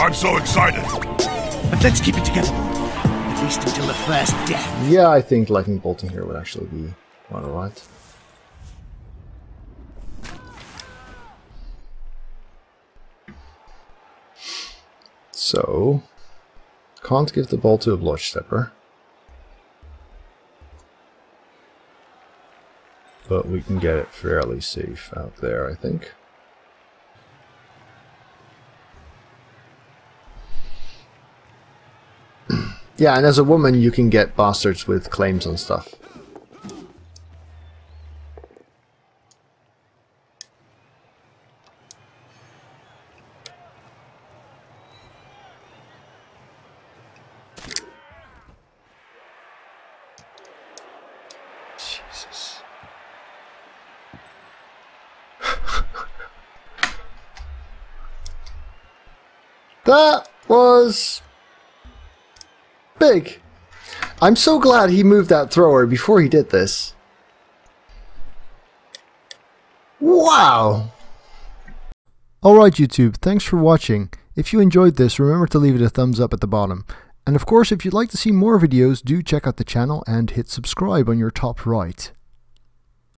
I'm so excited. But let's keep it together. At least until the first death. Yeah, I think lightning bolting here would actually be quite alright. So, can't give the ball to a Bloodstepper. But we can get it fairly safe out there, I think. Yeah, and as a woman, you can get bastards with claims on stuff. Jesus. That was... big. I'm so glad he moved that thrower before he did this. Wow! Alright YouTube, thanks for watching. If you enjoyed this, remember to leave it a thumbs up at the bottom. And of course, if you'd like to see more videos, do check out the channel and hit subscribe on your top right.